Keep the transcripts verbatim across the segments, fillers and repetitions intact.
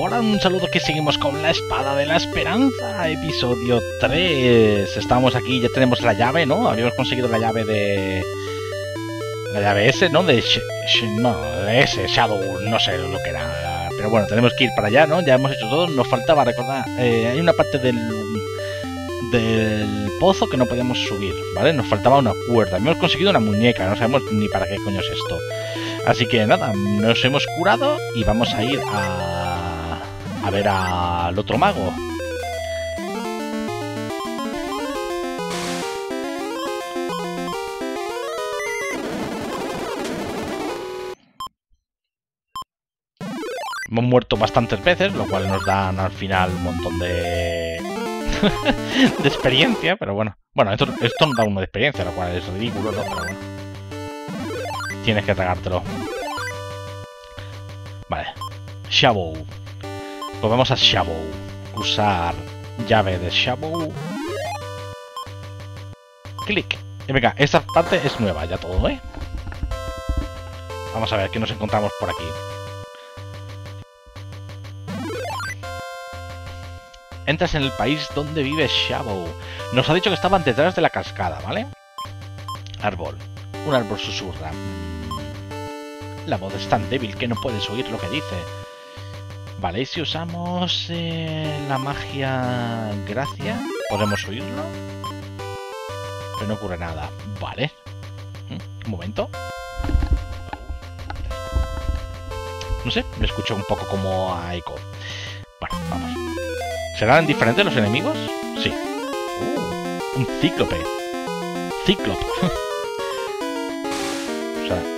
Ahora un saludo, que seguimos con la Espada de la Esperanza, episodio tres. Estamos aquí, ya tenemos la llave, ¿no? Habíamos conseguido la llave de... La llave S, ¿no? De... Sh Sh no, de S, Shadow, no sé lo que era. Pero bueno, tenemos que ir para allá, ¿no? Ya hemos hecho todo, nos faltaba recordar... Eh, hay una parte del... del pozo que no podíamos subir, ¿vale? Nos faltaba una cuerda. Hemos conseguido una muñeca, no sabemos ni para qué coño es esto. Así que nada, nos hemos curado y vamos a ir a, a ver al otro mago. Hemos muerto bastantes veces, lo cual nos dan al final un montón de... de experiencia, pero bueno. Bueno, esto, esto no da uno de experiencia, lo cual es ridículo, ¿no? Pero bueno. Tienes que tragártelo. Vale. Shadow. Pues vamos a Shadow. Usar llave de Shadow. Clic. Y venga, esta parte es nueva ya todo, ¿eh? Vamos a ver qué nos encontramos por aquí. Entras en el país donde vive Shadow. Nos ha dicho que estaban detrás de la cascada, ¿vale? Árbol. Un árbol susurra. La voz es tan débil que no puedes oír lo que dice. Vale, y si usamos eh, la magia gracia, ¿podemos oírlo? Pero no ocurre nada. Vale. Un momento. No sé, me escucho un poco como a eco. Bueno, vamos. ¿Serán diferentes los enemigos? Sí. Uh, un cíclope. Cíclope.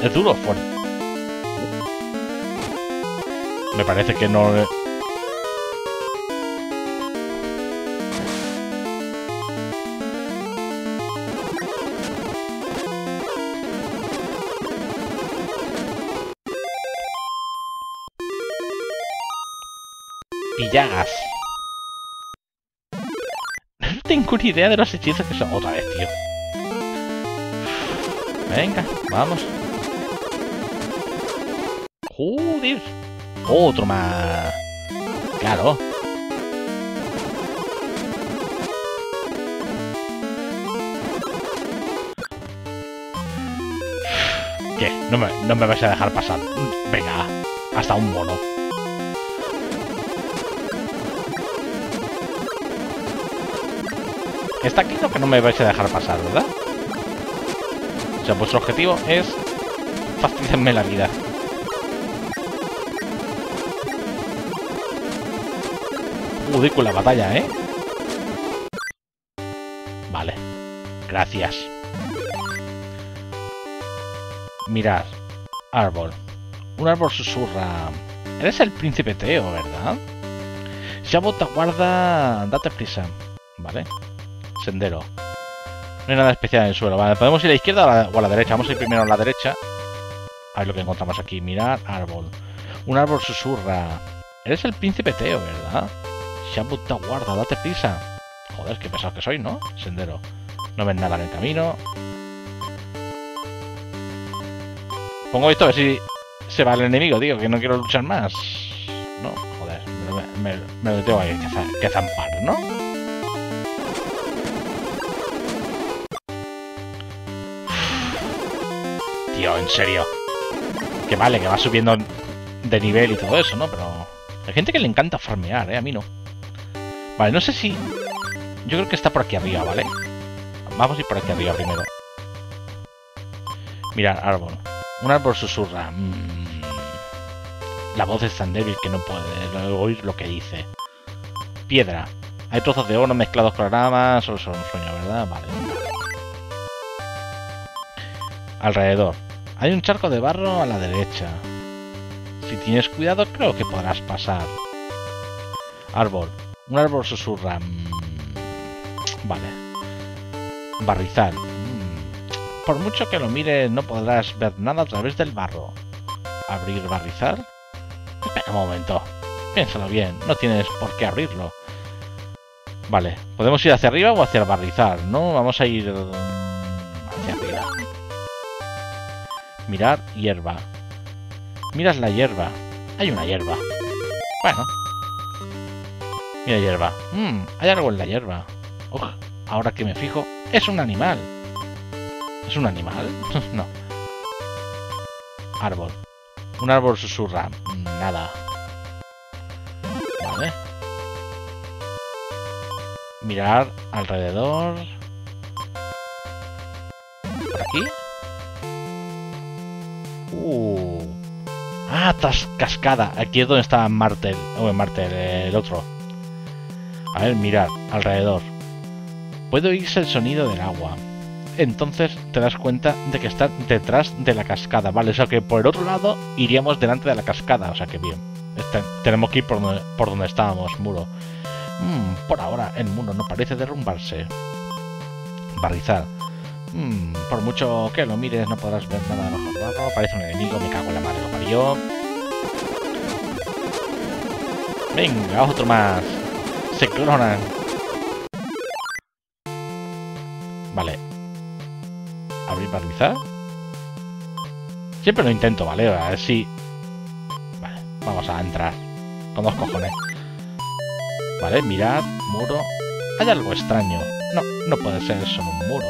¿Es duro o fuerte? Me parece que no... Pillagas. No tengo ni idea de los hechizos que son. Otra vez, tío. Venga, vamos. Joder. Otro más. Claro. ¿Qué? No me, no me vais a dejar pasar. Venga. Hasta un mono. Está claro que no me vais a dejar pasar, ¿verdad? O sea, vuestro objetivo es facilitarme la vida. Joder, con la batalla, ¿eh? Vale. Gracias. Mirad. Árbol. Un árbol susurra. Eres el príncipe Teo, ¿verdad? Shadow te guarda... Date prisa. Vale. Sendero. No hay nada especial en el suelo. Vale, podemos ir a la izquierda o a la derecha. Vamos a ir primero a la derecha. A ver lo que encontramos aquí. Mirar, árbol. Un árbol susurra. Eres el príncipe Teo, ¿verdad? Shadow te guarda, date prisa. Joder, qué pesado que soy, ¿no? Sendero. No ven nada en el camino. Pongo esto a ver si se va el enemigo, tío, que no quiero luchar más. No, joder. Me, me, me lo tengo ahí que, que zampar, ¿no? Tío, en serio. Que vale, que va subiendo de nivel y todo eso, ¿no? Pero hay gente que le encanta farmear, ¿eh? A mí no. Vale, no sé si... Yo creo que está por aquí arriba, ¿vale? Vamos a ir por aquí arriba primero. Mirad, árbol. Un árbol susurra. Mm. La voz es tan débil que no puede oír lo que dice. Piedra. Hay trozos de oro mezclados con ramas. Solo son un sueño, ¿verdad? Vale. Alrededor. Hay un charco de barro a la derecha. Si tienes cuidado, creo que podrás pasar. Árbol. Un árbol susurra. Mm. Vale. Barrizal. Mm. Por mucho que lo mires, no podrás ver nada a través del barro. ¿Abrir barrizal? Espera un momento. Piénsalo bien. No tienes por qué abrirlo. Vale. Podemos ir hacia arriba o hacia el barrizal, ¿no? Vamos a ir... hacia arriba. Mirar hierba. Miras la hierba. Hay una hierba. Bueno, Mira, hierba. Mmm, hay algo en la hierba. Uf, ahora que me fijo, es un animal. ¿Es un animal? No. Árbol. Un árbol susurra. Nada. Vale. Mirar alrededor. ¿Por aquí? Uh. Ah, cascada. Aquí es donde está Martel. Oh, Martel, el otro. A ver, mirar alrededor. Puede oírse el sonido del agua. Entonces te das cuenta de que está detrás de la cascada, ¿vale? O sea que por el otro lado iríamos delante de la cascada, o sea que bien. Este, tenemos que ir por donde, por donde estábamos, muro. Mm, por ahora el muro no parece derrumbarse. Barrizar. Mm, por mucho que lo mires no podrás ver nada abajo. No, parece un enemigo, me cago en la madre, lo parió. Venga, otro más. Se clonan. Vale. ¿Abrir barrizar? Siempre lo intento, ¿vale? A ver si... Vale, vamos a entrar. Con dos cojones. Vale, mirad, muro. Hay algo extraño. No, no puede ser solo un muro.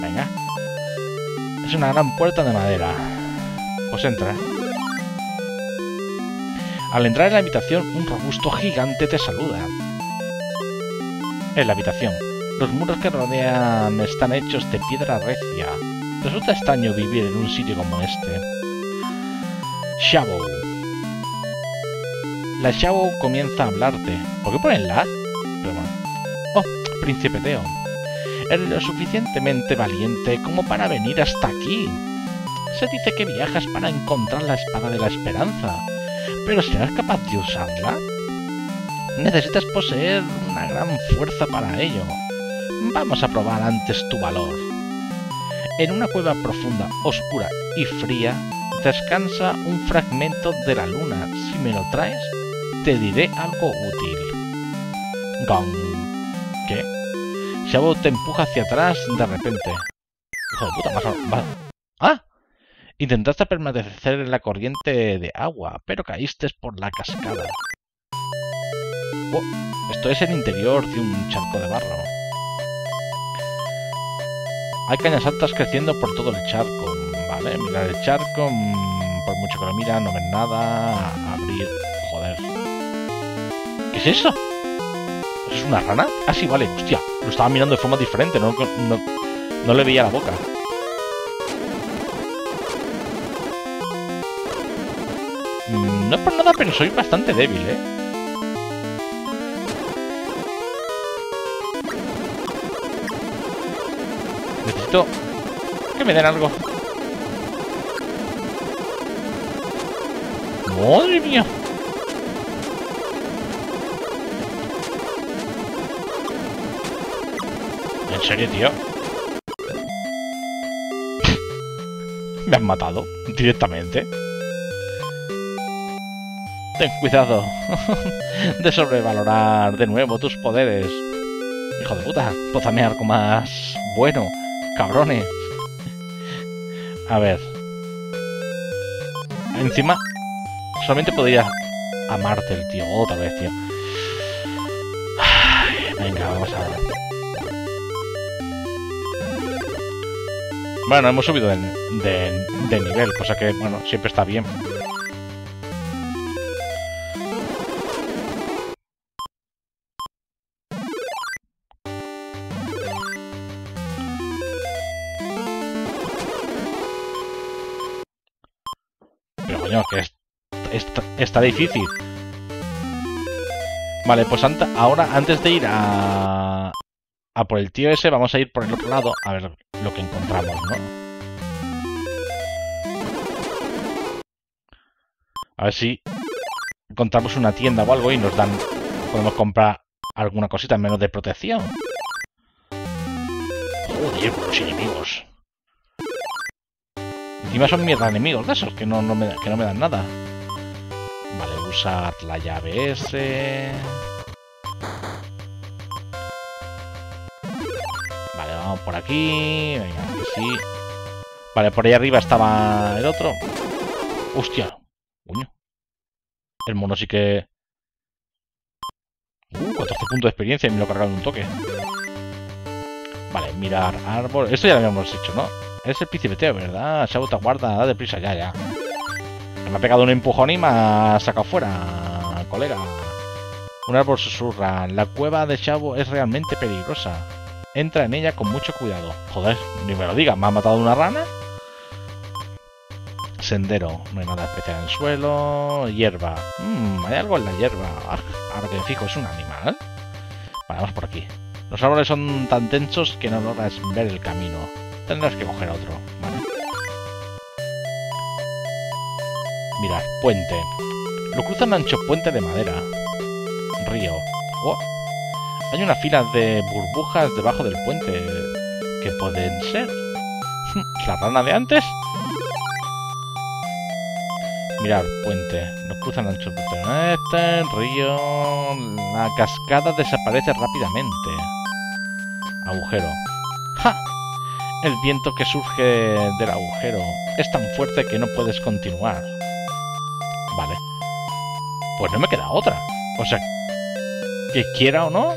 Venga. Es una gran puerta de madera. Pues entra. Al entrar en la habitación, un robusto gigante te saluda. En la habitación. Los muros que rodean están hechos de piedra recia. Resulta extraño vivir en un sitio como este. Shadow. La Shadow comienza a hablarte. ¿Por qué ponen la? Pero bueno. Oh, príncipe Teo. Eres lo suficientemente valiente como para venir hasta aquí. Se dice que viajas para encontrar la espada de la esperanza. ¿Pero serás capaz de usarla? Necesitas poseer una gran fuerza para ello. Vamos a probar antes tu valor. En una cueva profunda, oscura y fría, descansa un fragmento de la luna. Si me lo traes, te diré algo útil. Gong. ¿Qué? Shadow te empuja hacia atrás de repente. Hijo de puta, más... ¡Ah! Intentaste permanecer en la corriente de agua, pero caíste por la cascada. Oh, esto es el interior de un charco de barro. Hay cañas altas creciendo por todo el charco, ¿vale? Mirar el charco, mmm, por mucho que lo mira, no ven nada. Abrir, joder. ¿Qué es eso? ¿Es una rana? Ah, sí, vale, hostia. Lo estaba mirando de forma diferente, no, no, no le veía la boca. No es por nada, pero soy bastante débil, ¿eh? Que me den algo. Madre mía. En serio, tío. Me han matado directamente. Ten cuidado de sobrevalorar de nuevo tus poderes. Hijo de puta, pózame algo más bueno. Cabrones. A ver. Encima, solamente podría amarte el tío. Otra vez, tío. Ay, venga, vamos a ver. Bueno, hemos subido de, de, de nivel, cosa que, bueno, siempre está bien. Que es, está, está difícil. Vale, pues anta, ahora antes de ir a, a por el tío ese, vamos a ir por el otro lado a ver lo que encontramos, ¿no? A ver si encontramos una tienda o algo y nos dan... Podemos comprar alguna cosita menos de protección. Joder, por los enemigos. Encima son mierda enemigos de esos, que no, no me, que no me dan nada. Vale, usar la llave ese. Vale, vamos por aquí. Venga, que sí. Vale, por ahí arriba estaba el otro. Hostia. Coño. El mono sí que... Uh, cuatrocientos puntos de experiencia y me lo cargaron un toque. Vale, mirar árbol. Esto ya lo habíamos hecho, ¿no? Es el principeteo, ¿verdad? Chabota, guarda, da deprisa, ya, ya. Me ha pegado un empujón y me ha sacado fuera, colega. Un árbol susurra. La cueva de Chavo es realmente peligrosa. Entra en ella con mucho cuidado. Joder, ni me lo diga. ¿Me ha matado una rana? Sendero. No hay nada especial en el suelo. Hierba. Mmm, hay algo en la hierba. Ahora que me fijo, es un animal. Vale, vamos por aquí. Los árboles son tan tensos que no logras ver el camino. Tendrás que coger otro. Vale. Mirad, puente. Lo cruza un ancho puente de madera. Río. Oh. Hay una fila de burbujas debajo del puente. ¿Qué pueden ser? ¿La rana de antes? Mirad, puente. Lo cruzan ancho puente. Este, río. La cascada desaparece rápidamente. Agujero. ¡Ja! El viento que surge del agujero es tan fuerte que no puedes continuar. Vale. Pues no me queda otra. O sea, que quiera o no,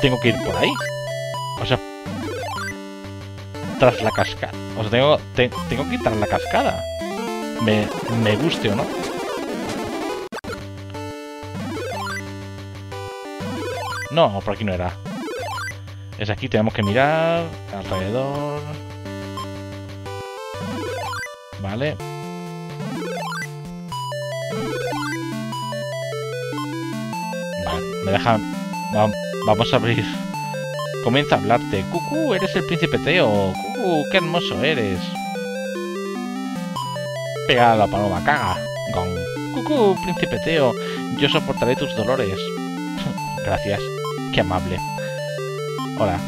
tengo que ir por ahí. O sea, tras la cascada. O sea, tengo, te, tengo que ir tras la cascada. Me, me guste o no. No, por aquí no era. Es aquí, tenemos que mirar alrededor. Vale. Me deja... Vamos a abrir. Comienza a hablarte. Cucú, eres el príncipe Teo. Cucú, qué hermoso eres. Pega a la paloma, caga. Gong. Cucú, príncipe Teo. Yo soportaré tus dolores. Gracias. Qué amable. Hola.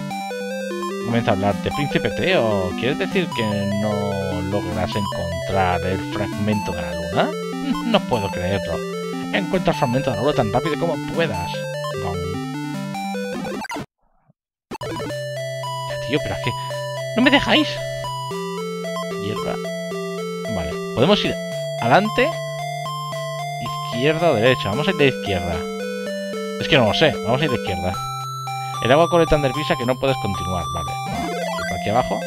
Comienza a hablarte. Príncipe Teo, ¿quieres decir que no logras encontrar el fragmento de la luna? No puedo creerlo. Encuentra el fragmento de la luna tan rápido como puedas. Tío, pero es que... ¡No me dejáis! Hierba. Vale. Podemos ir adelante, izquierda o derecha. Vamos a ir de izquierda. Es que no lo sé. Vamos a ir de izquierda. El agua corre tan nerviosa que no puedes continuar. Vale. Por aquí abajo.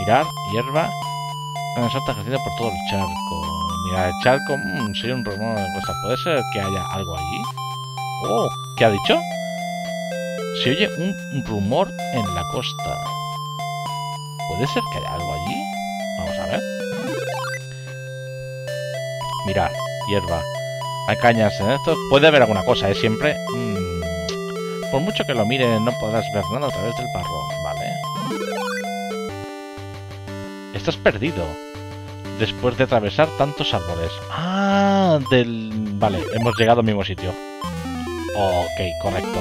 Mirar. Hierba. Una salta ejercida por todo el charco. Mirar el charco. Mmm, sería un rumor de cosas. ¿Puede ser que haya algo allí? Oh, ¿qué ha dicho? Se oye un rumor en la costa. ¿Puede ser que haya algo allí? Vamos a ver. Mirad, hierba. Hay cañas en esto. Puede haber alguna cosa, ¿eh? Siempre. Mm. Por mucho que lo mires, no podrás ver nada a través del barro. Vale. Estás perdido. Después de atravesar tantos árboles. Ah, del... Vale, hemos llegado al mismo sitio. Ok, correcto.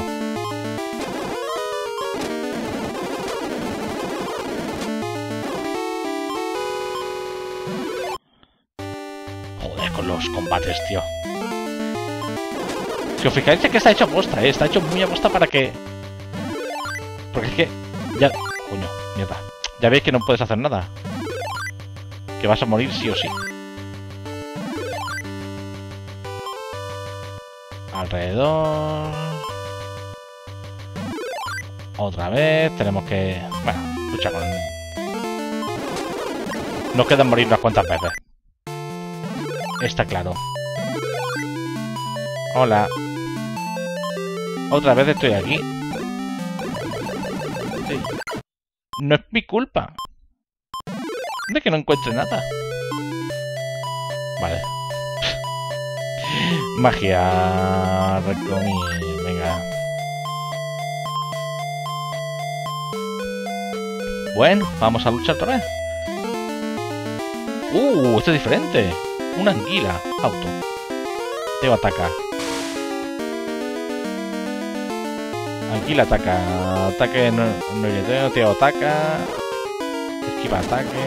Combates, tío. Que os fijáis que está hecho aposta, ¿eh? Está hecho muy aposta para que... Porque es que... Ya... Coño, mierda. Ya veis que no puedes hacer nada. Que vas a morir sí o sí. Alrededor... Otra vez. Tenemos que... Bueno, lucha con... Nos quedan morir unas cuantas veces. Está claro. Hola. Otra vez estoy aquí. Sí. No es mi culpa. De que no encuentre nada. Vale. Magia. Recomiendo. Venga. Bueno, vamos a luchar otra vez. Uh, esto es diferente. Una anguila. Auto. Teo ataca. Anguila ataca. Ataque no, no Teo ataca. Esquiva ataque.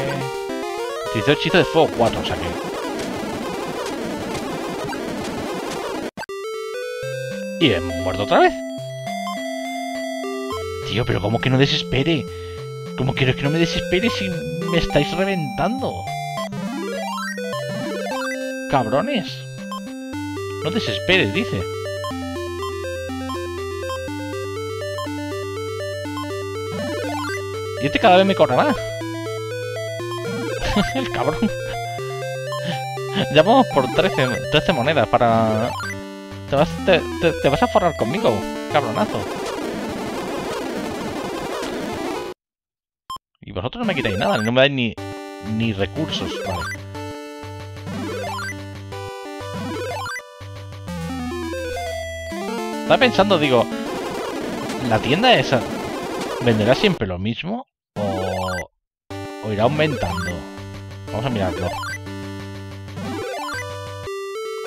Utilizó hechizo de fuego cuatro, o sea que... Y he muerto otra vez. Tío, pero ¿cómo que no desespere? ¿Cómo que no me desespere si me estáis reventando? Cabrones. No desesperes, dice. Y este cada vez me corre más. El cabrón. Ya vamos por trece, trece monedas para... Te vas, te, te, te vas a forrar conmigo, cabronazo. Y vosotros no me quitáis nada, no me dais ni, ni recursos. Vale. Estaba pensando, digo... ¿La tienda esa venderá siempre lo mismo? ¿O, o irá aumentando? Vamos a mirarlo.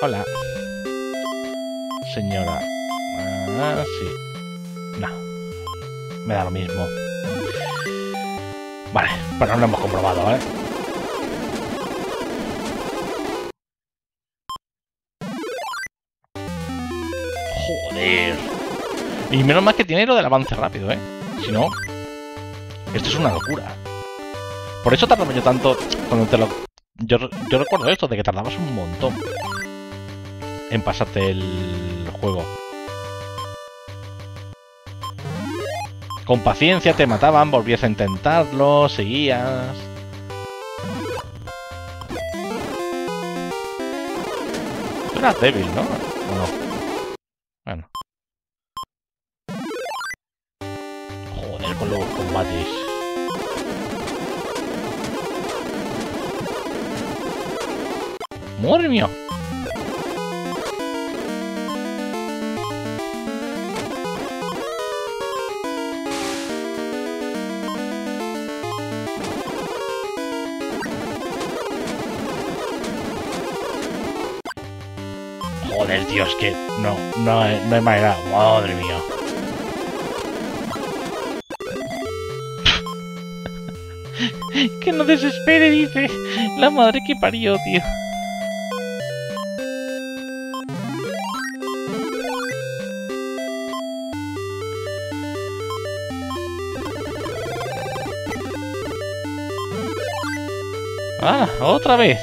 Hola. Señora. Ah, sí. No. Me da lo mismo. Vale, pero no lo hemos comprobado, ¿vale? Joder. Y menos mal que tiene lo del avance rápido, ¿eh? Si no... Esto es una locura. Por eso tardaba yo tanto cuando te lo... Yo, yo recuerdo esto, de que tardabas un montón en pasarte el juego. Con paciencia te mataban, volvías a intentarlo, seguías... Tú eras débil, ¿no? ¿O no? Bueno. Joder, con los combates. ¡Madre mía! Joder, tío, es que no, no, no hay manera. Madre mía. Que no desespere, dice. La madre que parió, tío. Ah, otra vez.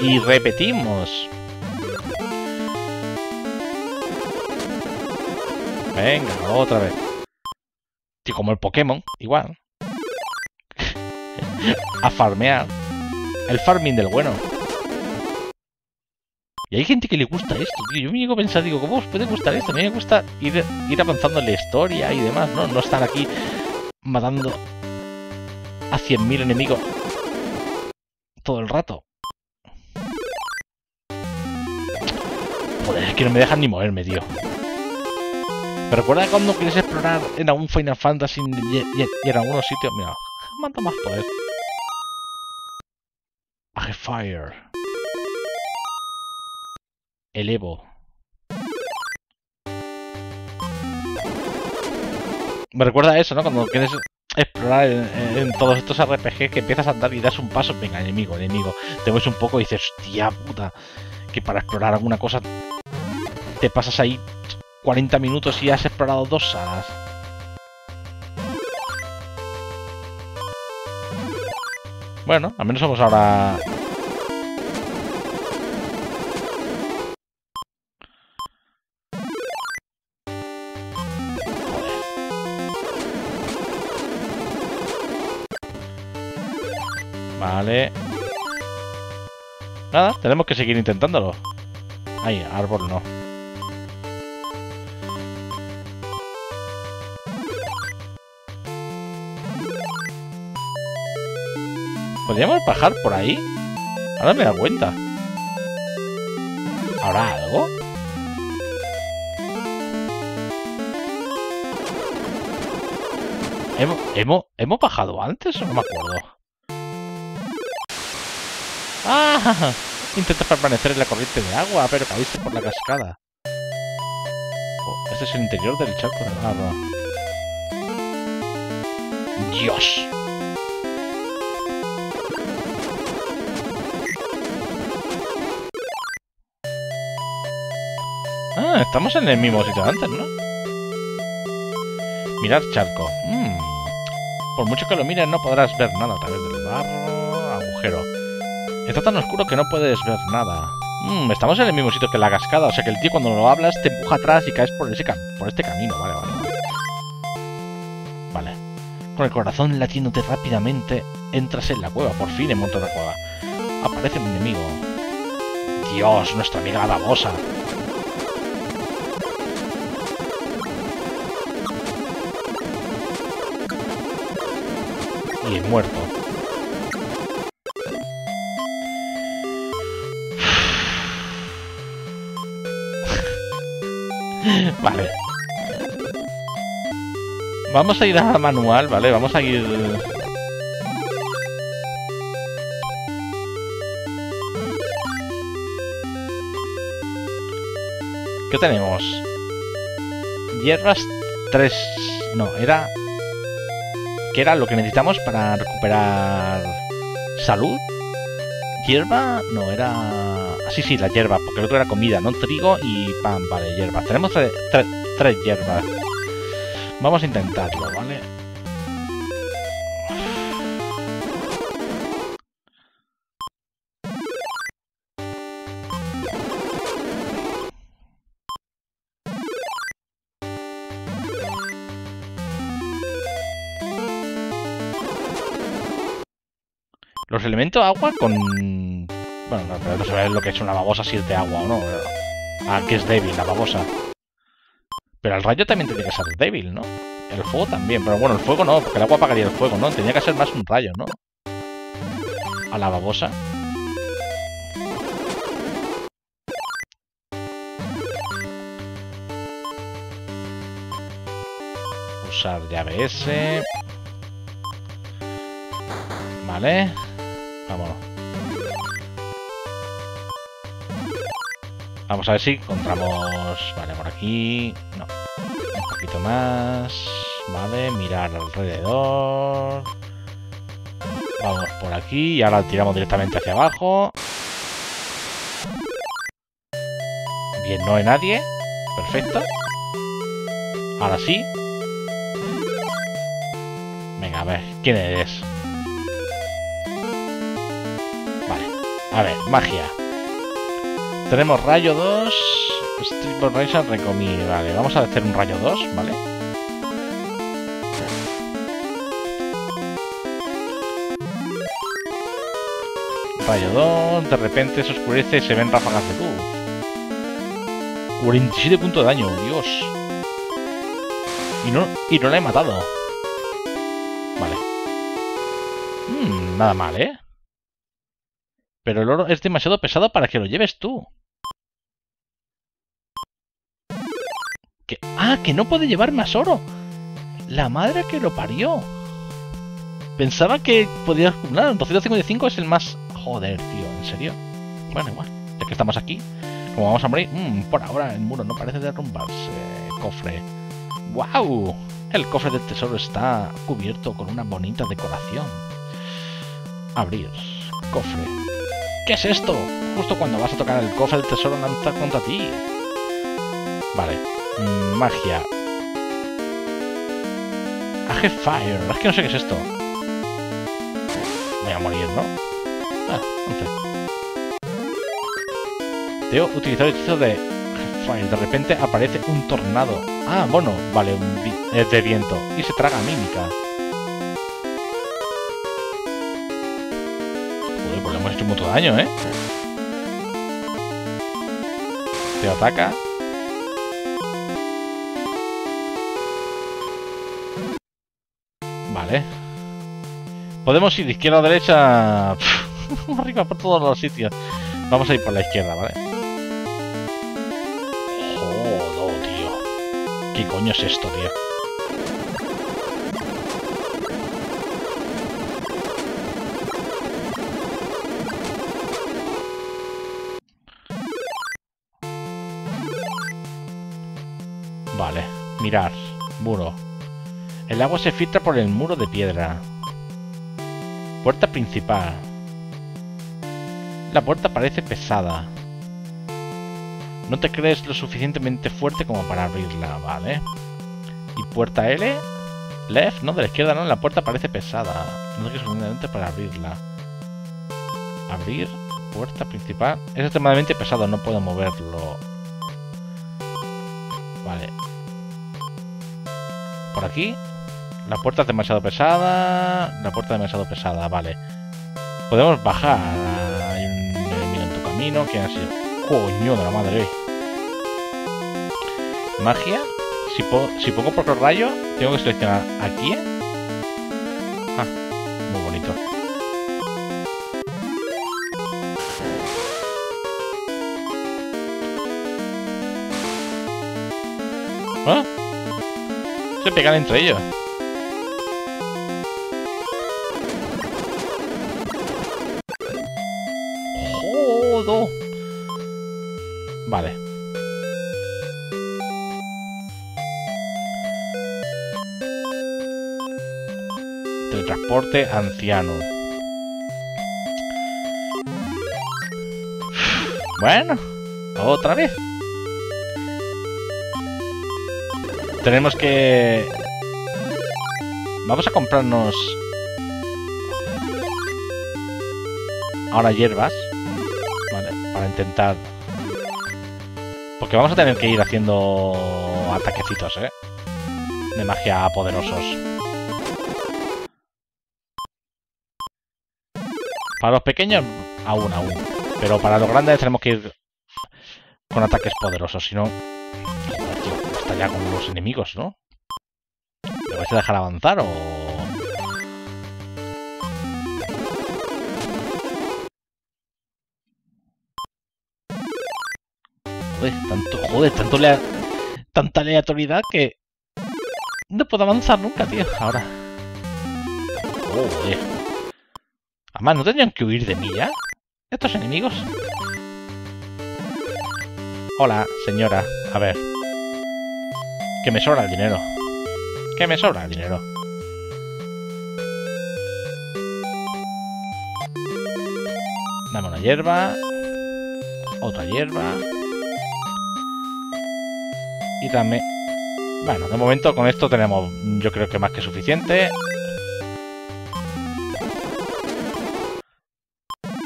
Y repetimos. Venga, otra vez. Tío, como el Pokémon, igual. A farmear. El farming del bueno. Y hay gente que le gusta esto, tío. Yo me llego a pensar, digo, ¿cómo os puede gustar esto? A mí me gusta ir, ir avanzando en la historia y demás, ¿no? No estar aquí matando a cien mil enemigos todo el rato. Joder, es que no me dejan ni moverme, tío. ¿Me recuerda cuando quieres explorar en algún Final Fantasy y, y, y en algunos sitios? Mira, manda más poder. Age Fire. Elevo. Me recuerda a eso, ¿no? Cuando quieres explorar en, en, en todos estos R P G que empiezas a andar y das un paso. Venga, enemigo, enemigo. Te mueves un poco y dices, hostia puta, que para explorar alguna cosa te pasas ahí cuarenta minutos y has explorado dos salas. Bueno, al menos somos ahora... Vale. Nada, tenemos que seguir intentándolo. Ahí, árbol no. ¿Podríamos bajar por ahí? Ahora me da cuenta. ¿Habrá algo? ¿Hemos, hemos, ¿Hemos bajado antes o no me acuerdo? ¡Ah! Intenta permanecer en la corriente de agua, pero caíste por la cascada. Oh, este es el interior del charco de agua. ¡Dios! Ah, estamos en el mismo sitio antes, ¿no? Mirar charco. Mm. Por mucho que lo mires, no podrás ver nada a través del barro. Agujero. Está tan oscuro que no puedes ver nada. Mm, estamos en el mismo sitio que la cascada. O sea que el tío cuando lo hablas te empuja atrás y caes por, ese cam por este camino. Vale, vale. Vale. Con el corazón latiéndote rápidamente, entras en la cueva. Por fin en monto la cueva. Aparece un enemigo. Dios, nuestra amiga la babosa. Y muerto. Vale. Vamos a ir a manual, ¿vale? Vamos a ir... ¿Qué tenemos? Hierbas tres... No, era... que era lo que necesitamos para recuperar salud. Hierba, no, era... Sí, sí, la hierba, porque el otro era comida, ¿no? Trigo y pan, vale, hierba. Tenemos tre tre tres hierbas. Vamos a intentarlo, ¿vale? Los elementos agua con... Bueno, no, pero no se ve lo que es una babosa, si es de agua o no. Ah, que es débil la babosa. Pero el rayo también tendría que ser débil, ¿no? El fuego también, pero bueno, el fuego no, porque el agua apagaría el fuego, ¿no? Tenía que ser más un rayo, ¿no? A la babosa. Usar llave S. Vale. Vámonos. Vamos a ver si encontramos... Vale, por aquí... No. Un poquito más... Vale, mirar alrededor... Vamos por aquí y ahora tiramos directamente hacia abajo. Bien, no hay nadie. Perfecto. Ahora sí. Venga, a ver, ¿quién eres? A ver, magia. Tenemos rayo dos. Strip of Rage Recommend. Vale, vamos a hacer un rayo dos, ¿vale? Rayo dos. De repente se oscurece y se ven ráfagas de luz. cuarenta y siete puntos de daño, Dios. Y no, y no la he matado. Vale. Mm, nada mal, ¿eh? Pero el oro es demasiado pesado para que lo lleves tú. ¿Qué? Ah, que no puede llevar más oro. La madre que lo parió. Pensaba que podía acumular. doscientos cincuenta y cinco es el más... Joder, tío, en serio. Bueno, igual. Ya que estamos aquí. Como vamos a morir... Mmm, por ahora el muro no parece derrumbarse. Cofre. ¡Wow! El cofre del tesoro está cubierto con una bonita decoración. Abrir. Cofre. ¿Qué es esto? Justo cuando vas a tocar el cofre del tesoro lanza contra ti. Vale. Magia. Age Fire. Es que no sé qué es esto. Voy a morir, ¿no? Ah, once. Debo utilizar el hechizo de Age Fire. De repente aparece un tornado. Ah, bueno. Vale, un vi de viento. Y se traga mímica. Mucho daño, ¿eh? Te ataca. Vale. Podemos ir de izquierda a derecha... arriba por todos los sitios. Vamos a ir por la izquierda, ¿vale? Joder, tío. ¿Qué coño es esto, tío? Vale, mirar, muro. El agua se filtra por el muro de piedra. Puerta principal. La puerta parece pesada. No te crees lo suficientemente fuerte como para abrirla, ¿vale? Y puerta L. Left, no, de la izquierda no, la puerta parece pesada. No te crees suficientemente para abrirla. Abrir. puerta principal. Es extremadamente pesado, no puedo moverlo. Vale. Por aquí. La puerta es demasiado pesada. La puerta es demasiado pesada, vale. Podemos bajar. Hay un enemigo en tu camino. ¿Quién ha sido? Coño de la madre. Magia. Si, po si pongo por los rayos, tengo que seleccionar aquí. Ah, muy bonito. ¿Ah? Se pegan entre ellos. Jodo. Vale. Teletransporte anciano. Bueno, otra vez. Tenemos que... Vamos a comprarnos... Ahora hierbas. Vale, para intentar... Porque vamos a tener que ir haciendo... Ataquecitos, ¿eh? De magia poderosos. Para los pequeños, aún, aún. Pero para los grandes tenemos que ir... Con ataques poderosos, si no... Ya con los enemigos, ¿no? ¿Me vais a dejar avanzar o...? Joder, tanto... Joder, tanto lea... tanta aleatoriedad que... No puedo avanzar nunca, tío. Ahora... Joder. Además, ¿no tendrían que huir de mí ya? ¿Estos enemigos? Hola, señora. A ver... Que me sobra el dinero. Que me sobra el dinero. Dame una hierba. Otra hierba. Y dame... Bueno, de momento con esto tenemos, yo creo que más que suficiente.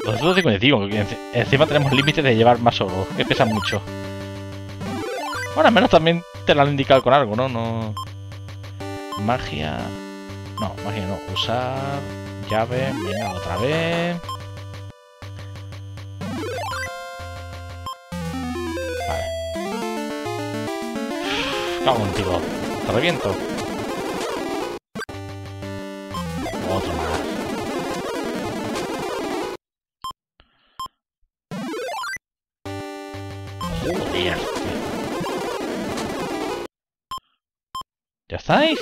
doscientos cincuenta y cinco. Encima tenemos límite de llevar más oro. Que pesa mucho. Bueno, al menos también te lo han indicado con algo, ¿no? No... Magia... No, magia no. Usar... Llave... Venga, otra vez... Vale. Cago contigo. Te reviento. Otro más. Joder. ¿Ya estáis?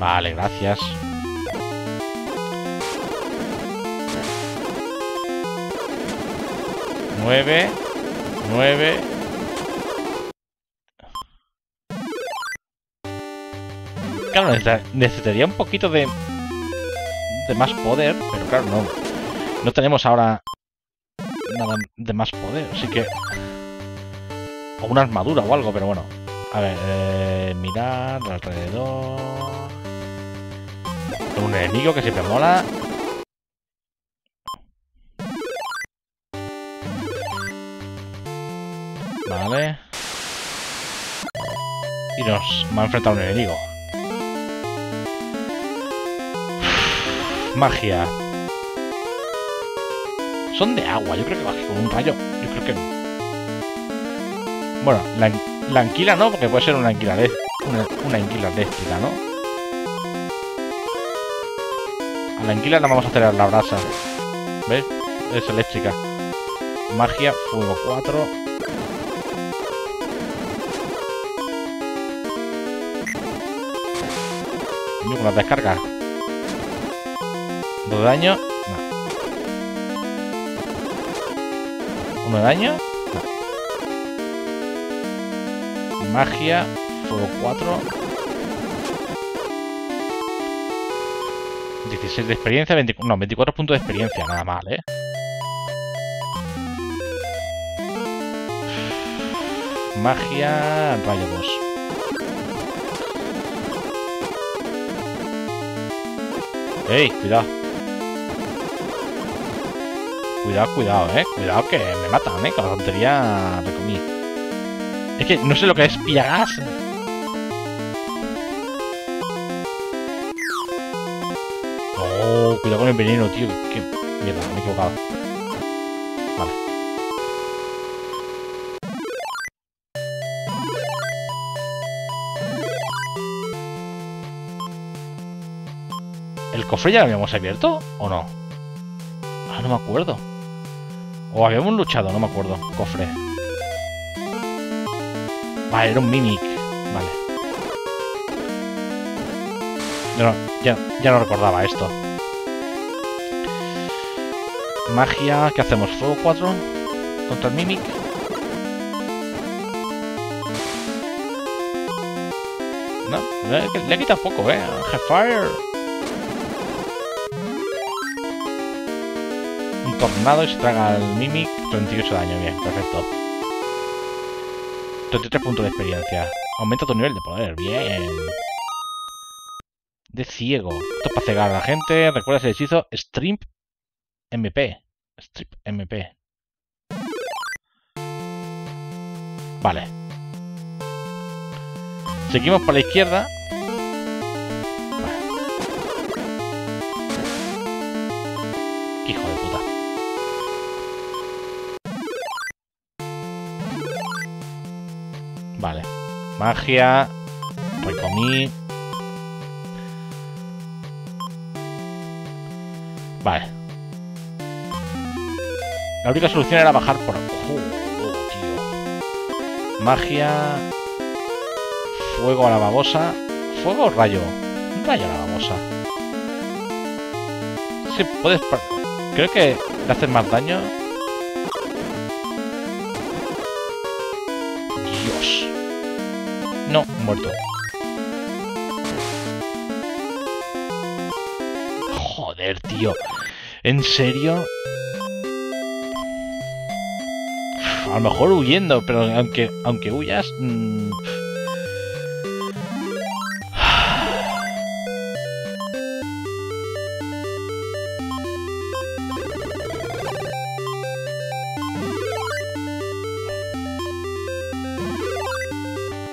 Vale, gracias. Nueve. Nueve. Claro, necesitaría un poquito de... De más poder, pero claro, no. No tenemos ahora... Nada de más poder, así que... O una armadura o algo, pero bueno. A ver, eh, mirar alrededor. Un enemigo que siempre mola. Vale. Y nos va a enfrentar un enemigo. Magia. Son de agua, yo creo que magia con un rayo. Yo creo que... Bueno, la... La anquila no, porque puede ser una anquila de, una, una anquila eléctrica, ¿no? A la anquila la vamos a hacer la brasa. ¿Ves? Es eléctrica. Magia, fuego cuatro. Con las descargas. Dos de daño. No. Uno de daño. Magia, fuego cuatro. dieciséis de experiencia, veinticuatro, no, veinticuatro puntos de experiencia, nada mal, ¿eh? Magia, rayo dos. ¡Ey, cuidado! Cuidado, cuidado, eh. Cuidado que me matan, eh. Con la tontería me comí. Es que no sé lo que es Piagas. No, cuidado con el veneno, tío. Que mierda, me he equivocado. Vale. ¿El cofre ya lo habíamos abierto o no? Ah, no me acuerdo. O habíamos luchado, no me acuerdo. Cofre. Vale, era un Mimic. Vale. No, ya, ya no recordaba esto. Magia. ¿Qué hacemos? ¿Fuego cuatro? ¿Contra el Mimic? No, le, le he quitado poco, eh. Hellfire. Un tornado y se traga al Mimic. treinta y ocho daño. Bien, perfecto. treinta y tres puntos de experiencia. Aumenta tu nivel de poder. Bien. De ciego. Esto es para cegar a la gente. Recuerda el hechizo Strip M P. Strip M P. Vale. Seguimos por la izquierda. Vale. ¡Qué hijo de puta! Vale. Magia. Recomí. Vale. La única solución era bajar por... ¡Joder, tío! Magia... Fuego a la babosa... ¿Fuego o rayo? Un rayo a la babosa. Sí, puedes... Creo que le haces más daño. Dios. No, muerto. Joder, tío. ¿En serio? A lo mejor huyendo, pero aunque aunque huyas... Mmm...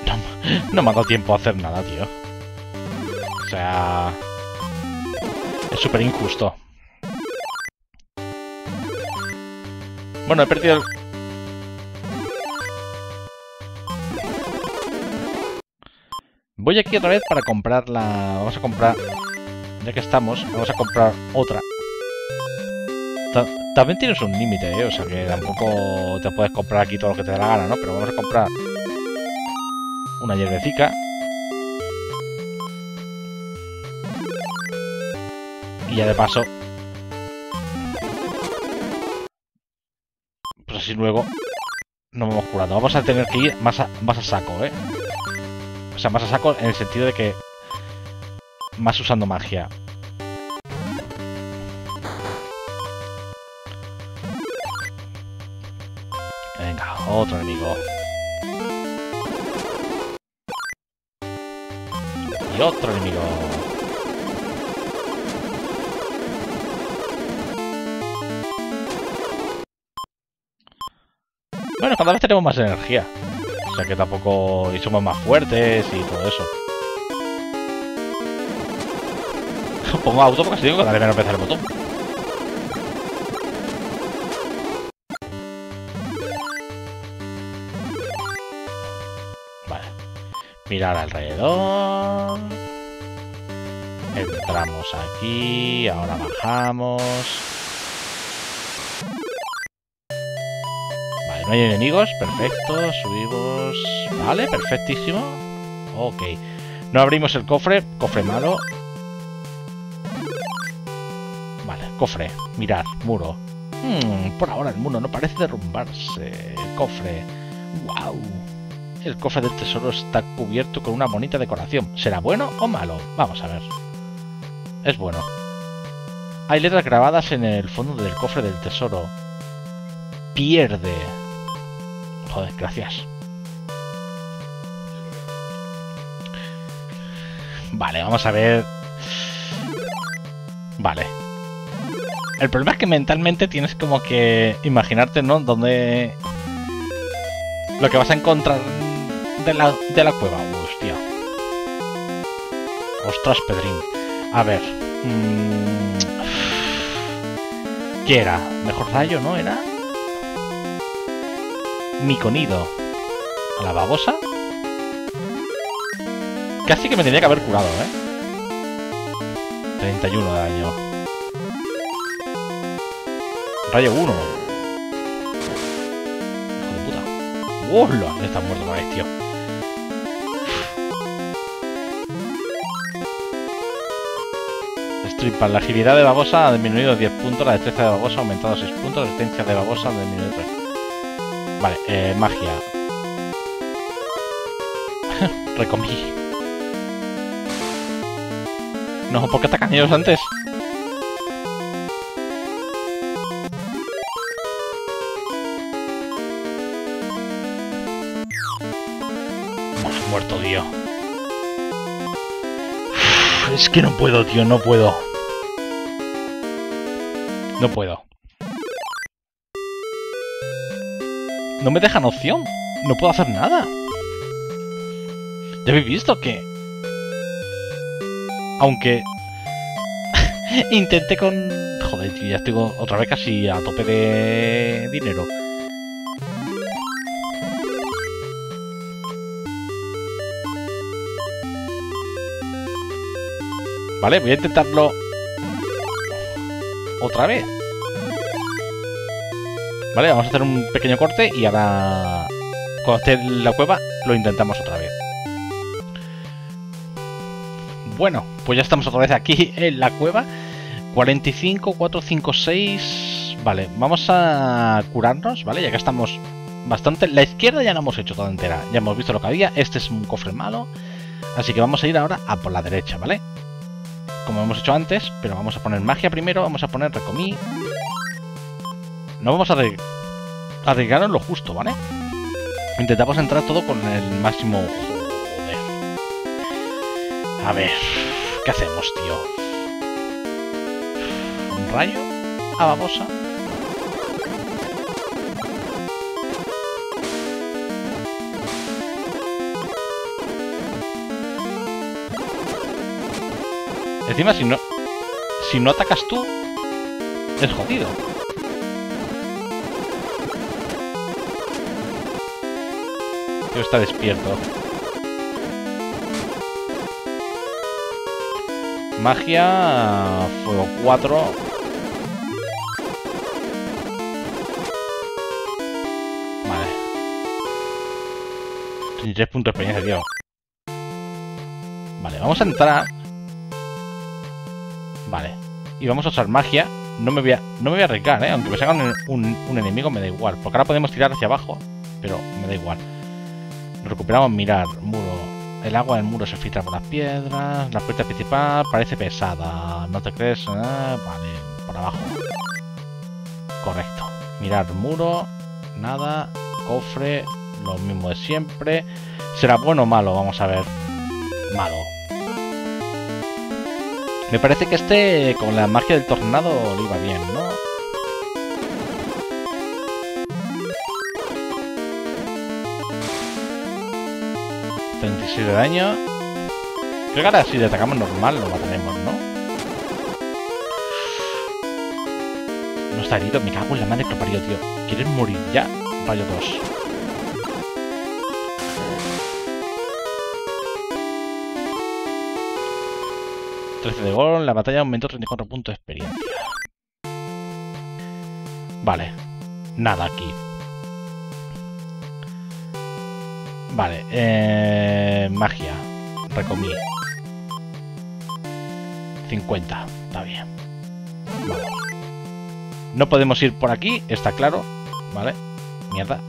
No, no me ha dado tiempo a hacer nada, tío. O sea... Es súper injusto. Bueno, he perdido el... Voy aquí otra vez para comprar la... Vamos a comprar... Ya que estamos, vamos a comprar otra. Ta también tienes un límite, ¿eh? O sea que tampoco te puedes comprar aquí todo lo que te dé la gana, ¿no? Pero vamos a comprar... Una hierbecica. Y ya de paso... Pues así luego... No me hemos curado. Vamos a tener que ir más a, más a saco, ¿eh? O sea, más a saco en el sentido de que... Más usando magia. Venga, otro enemigo. Y otro enemigo. Bueno, cada vez tenemos más energía. O sea que tampoco... Y somos más fuertes y todo eso. Pongo auto porque si digo que dale menos empezar el botón. Vale. Mirar alrededor. Entramos aquí. Ahora bajamos. No hay enemigos, perfecto, subimos... Vale, perfectísimo. Ok. No abrimos el cofre, cofre malo. Vale, cofre, mirar, muro. Hmm, por ahora el muro no parece derrumbarse. El cofre. ¡Wow! El cofre del tesoro está cubierto con una bonita decoración. ¿Será bueno o malo? Vamos a ver. Es bueno. Hay letras grabadas en el fondo del cofre del tesoro. Pierde... Joder, gracias. Vale, vamos a ver. Vale. El problema es que mentalmente tienes como que imaginarte, ¿no? Dónde... lo que vas a encontrar de la, de la cueva. Hostia. Ostras, Pedrín. A ver... Mmm... ¿Qué era? Mejor rayo, ¿no? ¿Era? Miconido. ¿A la babosa? Casi que me tenía que haber curado, ¿eh? treinta y uno de daño. Rayo uno. Hijo de puta. ¡Hola! Está muerto una vez, tío. Stripal. La agilidad de babosa ha disminuido diez puntos. La destreza de babosa ha aumentado seis puntos. La resistencia de babosa ha disminuido tres. Vale, eh, magia. Recomí. No, ¿por qué atacan ellos antes? Hemos muerto, tío. Es que no puedo, tío, no puedo. No puedo. No me dejan opción. No puedo hacer nada. Ya habéis visto que... aunque intenté con... joder, tío, ya estoy otra vez casi a tope de dinero. Vale, voy a intentarlo otra vez. Vale, vamos a hacer un pequeño corte y ahora cuando esté en la cueva lo intentamos otra vez. Bueno, pues ya estamos otra vez aquí en la cueva. cuarenta y cinco, cuatro, cinco, seis... Vale, vamos a curarnos, ¿vale? Ya que estamos bastante... La izquierda ya la hemos hecho toda entera. Ya hemos visto lo que había. Este es un cofre malo. Así que vamos a ir ahora a por la derecha, ¿vale? Como hemos hecho antes, pero vamos a poner magia primero. Vamos a poner recomí. No vamos a arriesgarnos lo justo, ¿vale? Intentamos entrar todo con el máximo... A ver, ¿qué hacemos, tío? ¿Un rayo? ¿A babosa? Encima, si no... si no atacas tú... es jodido. Tío, está despierto. Magia, fuego cuatro. Vale. treinta y tres puntos de experiencia, tío. Vale, vamos a entrar. Vale. Y vamos a usar magia. No me voy a, no me voy a arriesgar, ¿eh? Aunque me salgan un, un, un enemigo, me da igual. Porque ahora podemos tirar hacia abajo, pero me da igual. Recuperamos, mirar, muro. El agua del muro se filtra por las piedras. La puerta principal parece pesada. ¿No te crees? Ah, vale, por abajo. Correcto. Mirar muro. Nada. Cofre. Lo mismo de siempre. ¿Será bueno o malo? Vamos a ver. Malo. Me parece que este con la magia del tornado le iba bien, ¿no? treinta y seis de daño. Creo que ahora si le atacamos normal lo mataremos, ¿no? No está herido, me cago en la madre que lo parió, tío. ¿Quieres morir ya? Rayo dos. trece de gol, la batalla aumentó treinta y cuatro puntos de experiencia. Vale. Nada aquí. Vale, eh, magia, recomí. cincuenta, está bien. Vale. No podemos ir por aquí, está claro. Vale, mierda.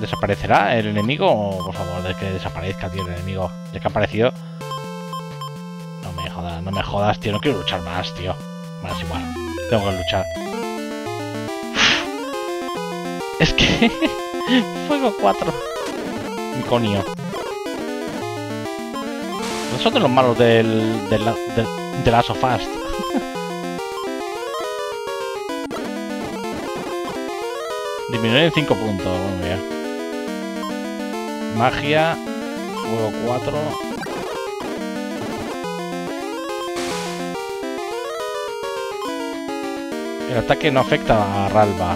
¿Desaparecerá el enemigo? O, por favor, de que desaparezca, tío, el enemigo. Ya que ha aparecido. No me jodas, no me jodas, tío. No quiero luchar más, tío. Bueno, es igual. Tengo que luchar. Es que... Fuego cuatro. Miconio. No son de los malos del... del... del, del Last of Us. Disminuir en cinco puntos. Bueno, ya. Magia. Juego cuatro. El ataque no afecta a Ralva.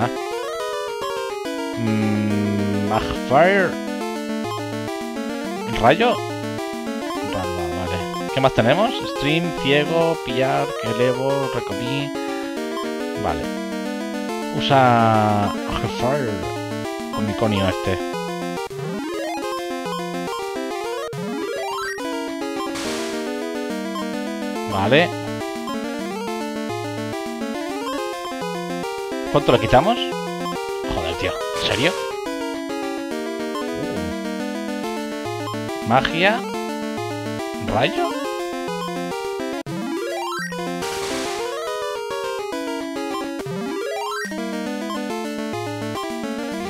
¿Ah? Mm, Magfire. Rayo. ¿Qué más tenemos? Stream, ciego, pillar, elevo, recogí. Vale. Usa Fire con mi conio este. Vale. ¿Cuánto lo quitamos? Joder, tío. ¿En serio? Uh. Magia. ¿Rayo?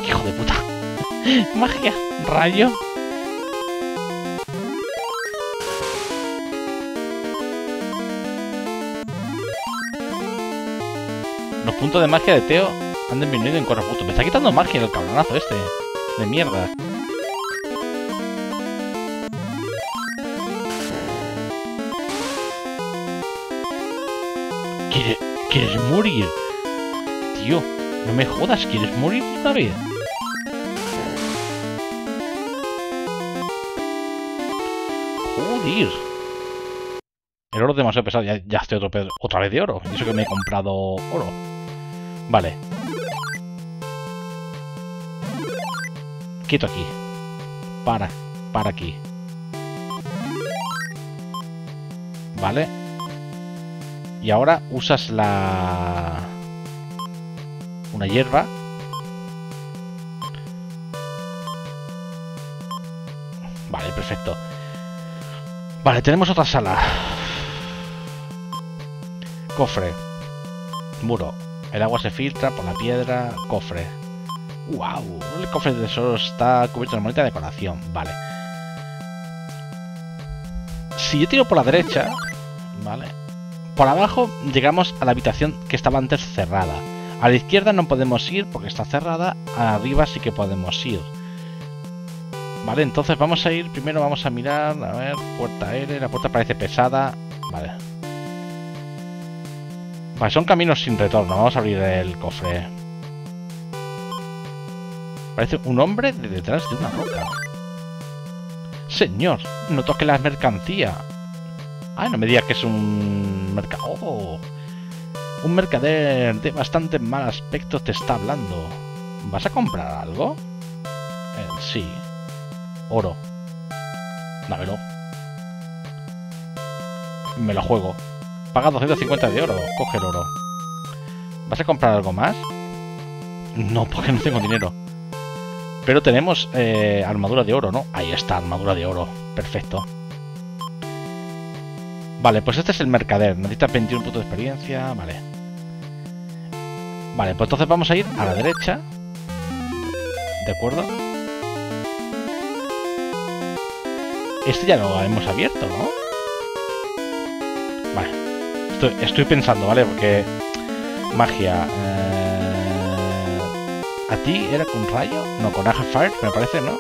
Hijo de puta. Magia, rayo. Los puntos de magia de Teo han disminuido en cuatro puntos. Me está quitando magia el cabronazo este. De mierda. ¿Quieres, ¿Quieres morir? Tío, no me jodas, ¿quieres morir una vez? Joder. El oro es demasiado pesado, ya, ya estoy otro, otra vez de oro. Y eso que me he comprado oro. Vale. Quito aquí. Para, para aquí. Vale. Y ahora usas la... una hierba. Vale, perfecto. Vale, tenemos otra sala. Cofre. Muro. El agua se filtra por la piedra. Cofre. ¡Wow! El cofre de tesoro está cubierto de bonita decoración. Vale. Si yo tiro por la derecha... Vale. Por abajo llegamos a la habitación que estaba antes cerrada. A la izquierda no podemos ir porque está cerrada. Arriba sí que podemos ir. Vale, entonces vamos a ir. Primero vamos a mirar. A ver, puerta L. La puerta parece pesada. Vale. Vale, son caminos sin retorno. Vamos a abrir el cofre. Parece un hombre de detrás de una roca. Señor, no toque la mercancía. Ah, no me digas que es un mercado. Oh, un mercader de bastante mal aspecto te está hablando. ¿Vas a comprar algo? Eh, sí. Oro. Dámelo. Me lo juego. Paga doscientos cincuenta de oro. Coge el oro. ¿Vas a comprar algo más? No, porque no tengo dinero. Pero tenemos eh, armadura de oro, ¿no? Ahí está, armadura de oro. Perfecto. Vale, pues este es el mercader. Necesitas veintiún puntos de experiencia. Vale. Vale, pues entonces vamos a ir a la derecha. ¿De acuerdo? Este ya lo hemos abierto, ¿no? Vale. Estoy, estoy pensando, ¿vale? Porque... Magia. Eh... ¿A ti era con rayo? No, con Agerfire, me parece, ¿no?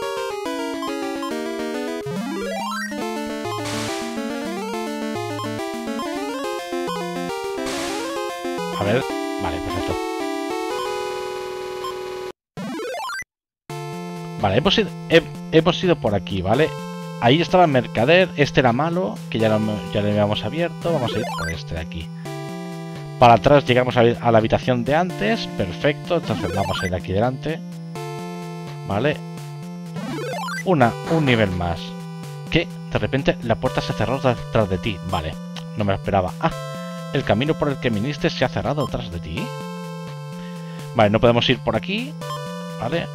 A ver, vale, perfecto. Vale, hemos ido, he, hemos ido por aquí, ¿vale? Ahí estaba el mercader, este era malo, que ya lo, ya lo habíamos abierto. Vamos a ir por este de aquí. Para atrás llegamos a, a la habitación de antes, perfecto. Entonces vamos a ir aquí delante. Vale. Una, un nivel más. Que de repente la puerta se cerró tras de ti, vale. No me lo esperaba. Ah. El camino por el que viniste se ha cerrado tras de ti. Vale, no podemos ir por aquí. Vale.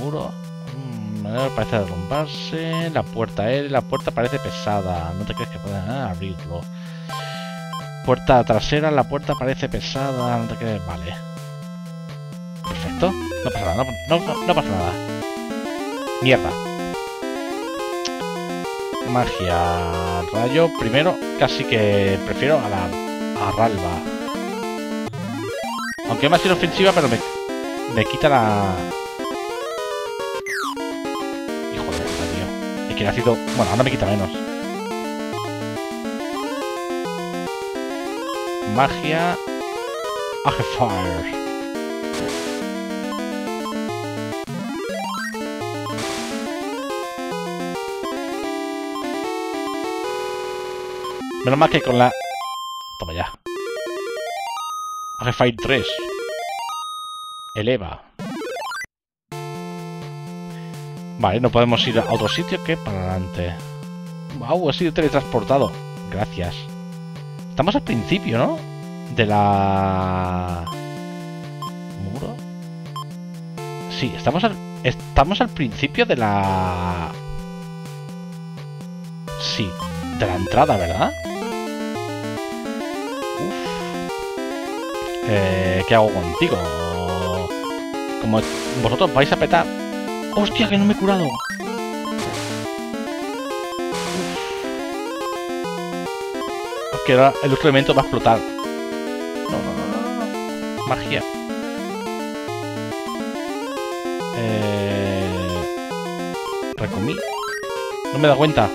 Muro. Mm, parece derrumbarse. La puerta, eh. La puerta parece pesada. No te crees que puedas ah, abrirlo. Puerta trasera. La puerta parece pesada. No te crees. Vale. Perfecto. No pasa nada. No, no, no pasa nada. Mierda. Magia, rayo, primero casi que prefiero a la a Ralva. Aunque es más inofensiva, pero me, me quita la... Hijo de puta, tío. Es que ha sido... Bueno, ahora me quita menos. Magia... Agefire. Menos mal que con la... Toma ya. Agefire tres. Eleva. Vale, no podemos ir a otro sitio que para adelante. Wow, he sido teletransportado. Gracias. Estamos al principio, ¿no? De la... ¿Muro? Sí, estamos al... Estamos al principio de la... Sí, de la entrada, ¿verdad? Eh, ¿Qué hago contigo? Como vosotros vais a petar... ¡Hostia, que no me he curado! Uf. Que ahora el otro elemento va a explotar. No, no, no, no. Magia. Eh... Recomí. No me da cuenta.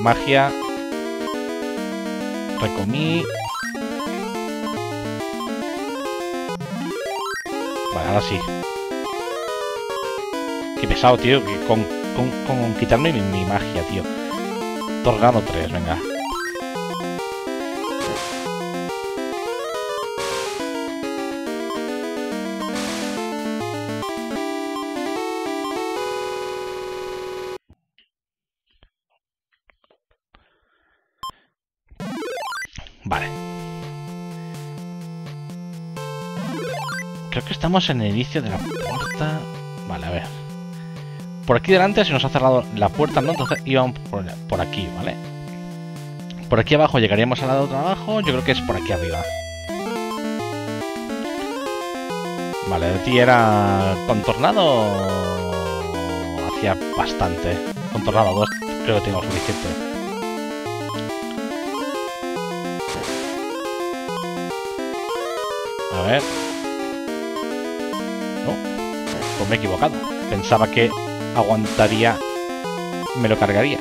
Magia. Recomí. Vale, ahora sí. Qué pesado, tío. Que con, con, con quitarme mi, mi magia, tío. Tornado tres, venga. Estamos en el inicio de la puerta. Vale, a ver. Por aquí delante se nos ha cerrado la puerta, ¿no? Entonces íbamos por, por aquí, ¿vale? Por aquí abajo llegaríamos al lado de abajo. Yo creo que es por aquí arriba. Vale, de ti era contornado. Hacía bastante. Contornado dos, creo que tengo suficiente. A ver. Pues me he equivocado. Pensaba que aguantaría. Me lo cargaría.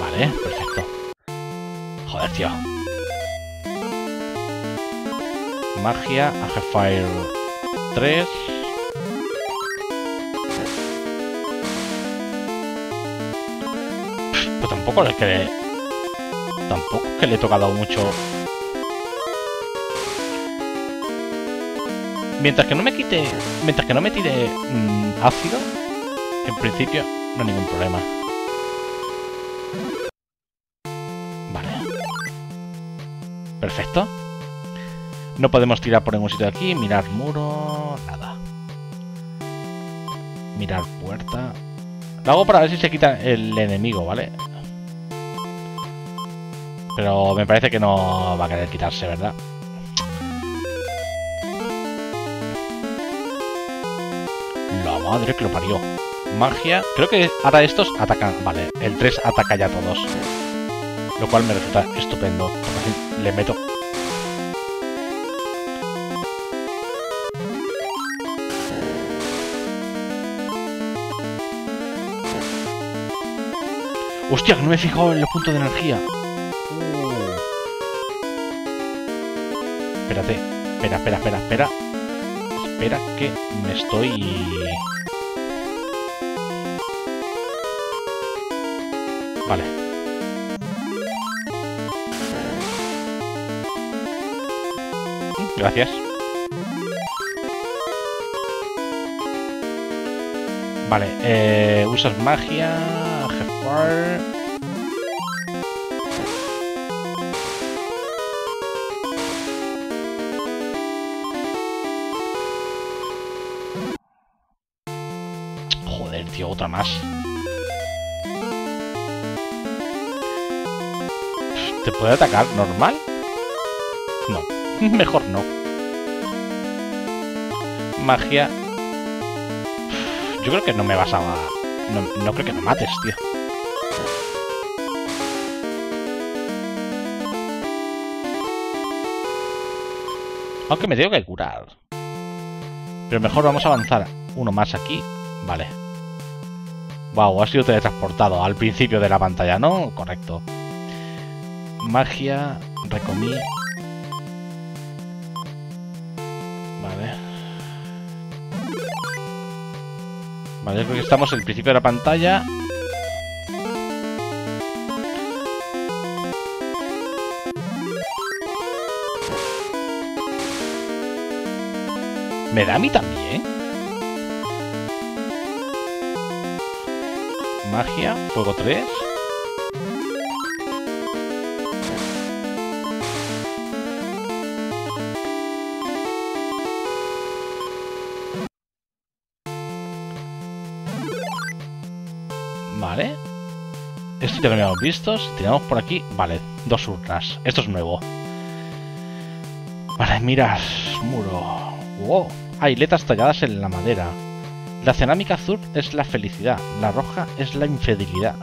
Vale, perfecto. Joder, tío. Magia, Agefire tres. Pues tampoco es que le... Tampoco es que le he tocado mucho. Mientras que no me quite, mientras que no me tire mmm, ácido, en principio no hay ningún problema. Vale. Perfecto. No podemos tirar por ningún sitio de aquí. Mirar muro, nada. Mirar puerta. Lo hago para ver si se quita el enemigo, ¿vale? Pero me parece que no va a querer quitarse, ¿verdad? Madre que lo parió. Magia. Creo que ahora estos atacan. Vale, el tres ataca ya a todos. Lo cual me resulta estupendo. Así le meto. Hostia, no me he fijado en los puntos de energía. Uh. Espérate. Espera, espera, espera, espera. Espera que me estoy... Vale. Gracias. Vale, eh, usas magia, jefar... Joder, tío, otra más. ¿Te puede atacar normal? No. Mejor no. Magia. Yo creo que no me vas a... No, no creo que me mates, tío. Aunque me tengo que curar. Pero mejor vamos a avanzar uno más aquí. Vale. Wow, ha sido teletransportado al principio de la pantalla, ¿no? Correcto. Magia, recomí. Vale. Vale, creo que estamos en el principio de la pantalla. Me da a mí también. Magia, fuego tres. Vale. Esto ya lo habíamos visto. Si tiramos por aquí... Vale, dos urnas. Esto es nuevo. Vale, mirad. Muro. Wow. Hay letras talladas en la madera. La cerámica azul es la felicidad, la roja es la infidelidad.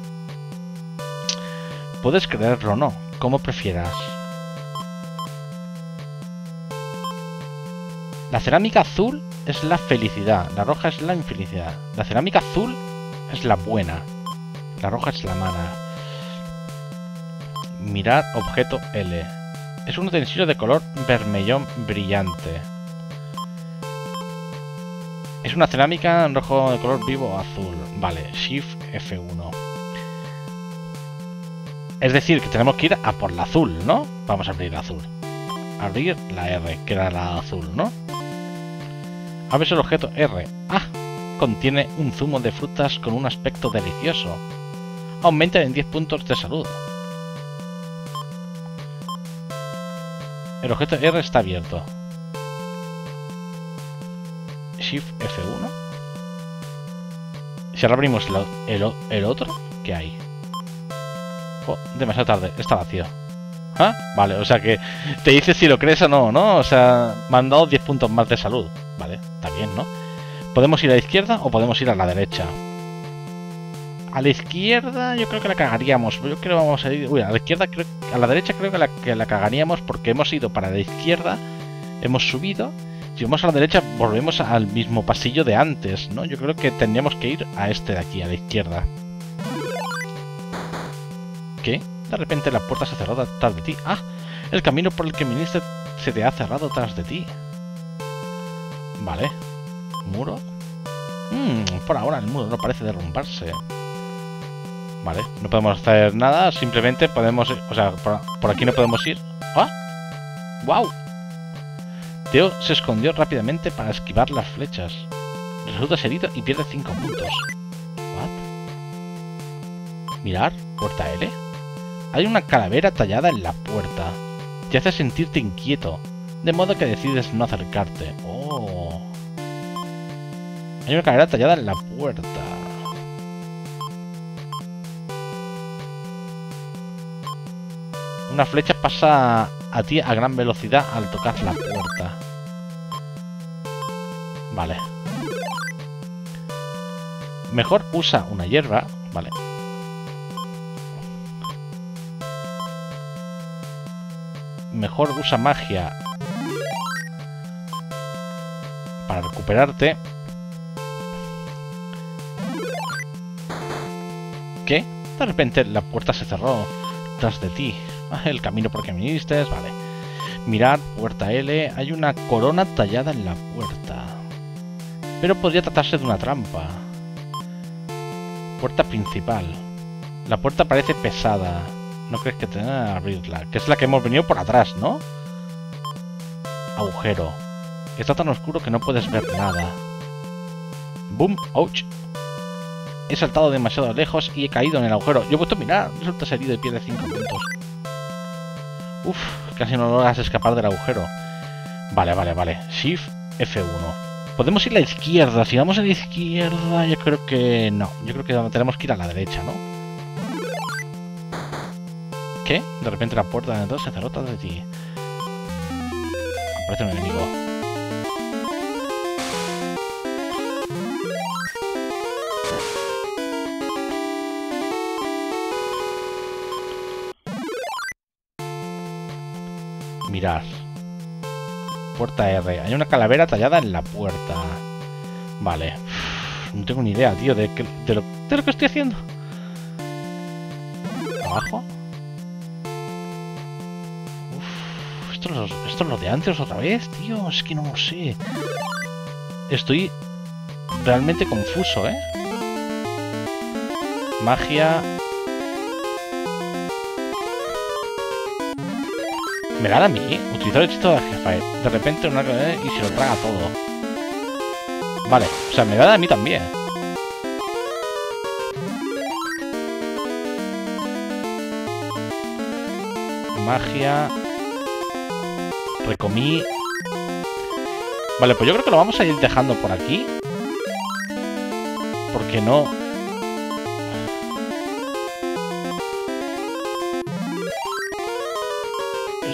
Puedes creerlo o no, como prefieras. La cerámica azul es la felicidad, la roja es la infelicidad. La cerámica azul es la buena, la roja es la mala. Mirad objeto L. Es un utensilio de color vermellón brillante. Es una cerámica en rojo de color vivo azul. Vale, Shift F uno. Es decir, que tenemos que ir a por la azul, ¿no? Vamos a abrir la azul. Abrir la R, que era la azul, ¿no? Abres el objeto R. ¡Ah! Contiene un zumo de frutas con un aspecto delicioso. Aumenta en diez puntos de salud. El objeto R está abierto. Shift F uno. Si ahora abrimos el, el, el otro, ¿qué hay? Oh, demasiado tarde, está vacío. ¿Ah? Vale, o sea que te dice si lo crees o no, ¿no? O sea, me han dado diez puntos más de salud. Vale, está bien, ¿no? Podemos ir a la izquierda o podemos ir a la derecha. A la izquierda yo creo que la cagaríamos. Yo creo que vamos a ir... Uy, a la izquierda creo... A la derecha creo que la, que la cagaríamos porque hemos ido para la izquierda. Hemos subido. Si vamos a la derecha, volvemos al mismo pasillo de antes, ¿no? Yo creo que tendríamos que ir a este de aquí, a la izquierda. ¿Qué? De repente la puerta se ha cerrado tras de ti. ¡Ah! El camino por el que viniste se te ha cerrado tras de ti. Vale. ¿Muro? Mmm, por ahora el muro no parece derrumbarse. Vale, no podemos hacer nada, simplemente podemos... Ir, o sea, por, por aquí no podemos ir. ¡Ah! ¡Wow! Teo se escondió rápidamente para esquivar las flechas. Resulta herido y pierde cinco puntos. ¿What? Mirar, puerta L. Hay una calavera tallada en la puerta. Te hace sentirte inquieto, de modo que decides no acercarte. Oh. Hay una calavera tallada en la puerta. Una flecha pasa a ti a gran velocidad al tocar la puerta. Vale. Mejor usa una hierba. Vale. Mejor usa magia para recuperarte. ¿Qué? De repente la puerta se cerró tras de ti. El camino por que viniste, vale. Mirad, puerta L. Hay una corona tallada en la puerta. Pero podría tratarse de una trampa. Puerta principal. La puerta parece pesada. ¿No crees que tenga que abrirla? Que es la que hemos venido por atrás, ¿no? Agujero. Está tan oscuro que no puedes ver nada. Boom, ouch. He saltado demasiado lejos y he caído en el agujero. Yo he puesto mirar. Resulta herido y pierde cinco puntos. Uf, casi no logras escapar del agujero. Vale, vale, vale. Shift F uno. Podemos ir a la izquierda. Si vamos a la izquierda, yo creo que no. Yo creo que tenemos que ir a la derecha, ¿no? ¿Qué? De repente la puerta de entonces se cerró tras de ti. aparece un enemigo. Mirad. Puerta R. Hay una calavera tallada en la puerta. Vale. No tengo ni idea, tío, de, que, de, lo, de lo que estoy haciendo. ¿Abajo? Uf, ¿esto, esto es lo de antes otra vez, tío? Es que no lo sé. Estoy realmente confuso, ¿eh? Magia... ¿Me da a mí? Utilizar el hechizo de la jefa. De repente una clave y se lo traga todo. Vale, o sea, me da a mí también. Magia. Recomí. Vale, pues yo creo que lo vamos a ir dejando por aquí. Porque no...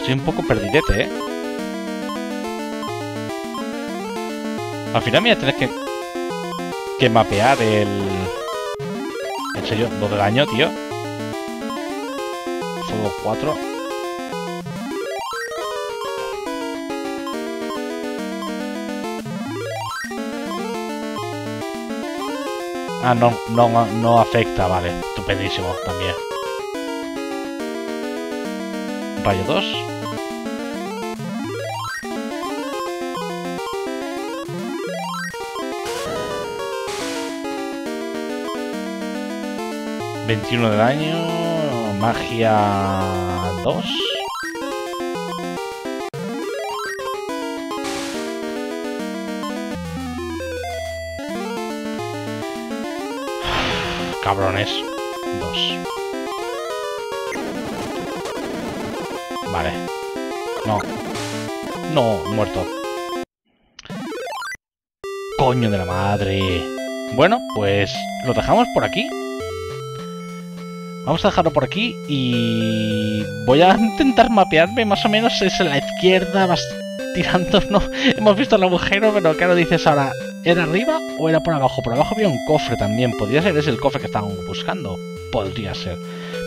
Estoy un poco perdidete, ¿eh? Al final me voy a tener que... Que mapear el... En serio, lo del daño, tío. Fuego cuatro. Ah, no, no, no afecta, vale. Estupendísimo también. Rayo dos. veintiuno de daño. Magia dos. Cabrones. Dos. Vale. No. No, muerto. Coño de la madre. Bueno, pues lo dejamos por aquí. Vamos a dejarlo por aquí y... Voy a intentar mapearme más o menos. Es a la izquierda, vas tirando, ¿no? Hemos visto el agujero, pero claro, dices ahora... ¿Era arriba o era por abajo? Por abajo había un cofre también. Podría ser ese el cofre que estábamos buscando. Podría ser.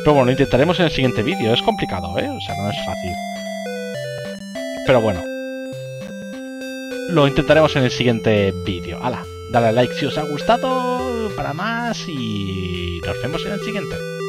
Pero bueno, intentaremos en el siguiente vídeo. Es complicado, ¿eh? O sea, no es fácil. Pero bueno. Lo intentaremos en el siguiente vídeo. ¡Hala! Dale a like si os ha gustado. Para más. Y nos vemos en el siguiente.